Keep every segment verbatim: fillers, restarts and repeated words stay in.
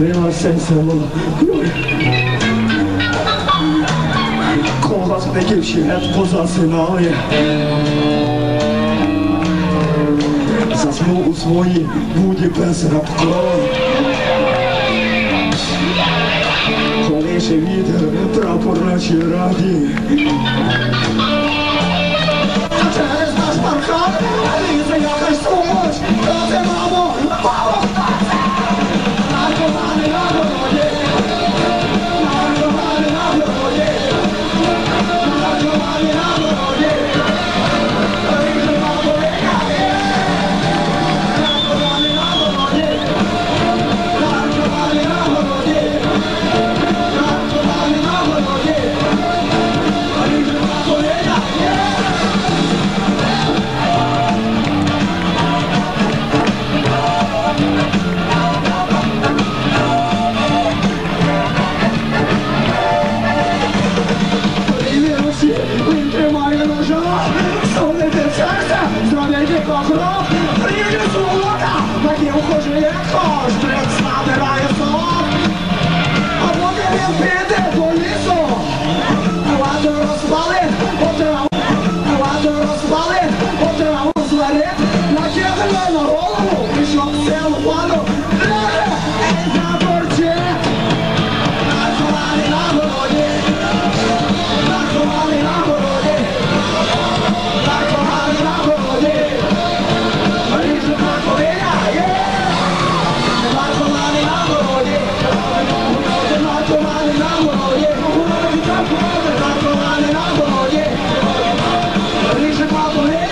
відкрилося село. Колгоспників ще позасинали. Заснув у своїй буді пес Рабко. Колише вітер прапор наче раді. Через наш паркан лізе якась сумоч. Ради, мамо, повертайся! Наркомани на городі! Наркомани на городі! Наркомани на городі! Ріже, мамо, лікає! Наркомани на городі! Наркомани на городі! Наркомани на городі! Ріже, мамо, лікає!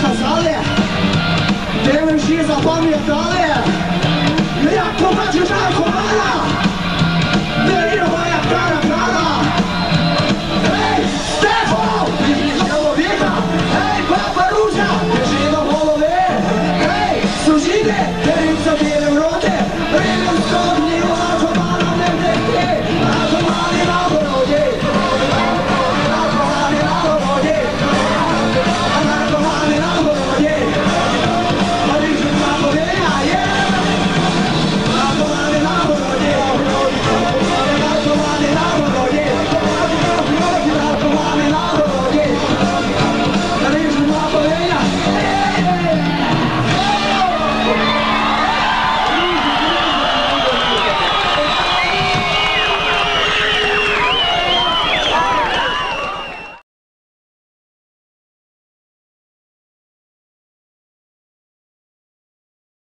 Казали, де ми всі запам'ятали, як побачиш, як побачиш.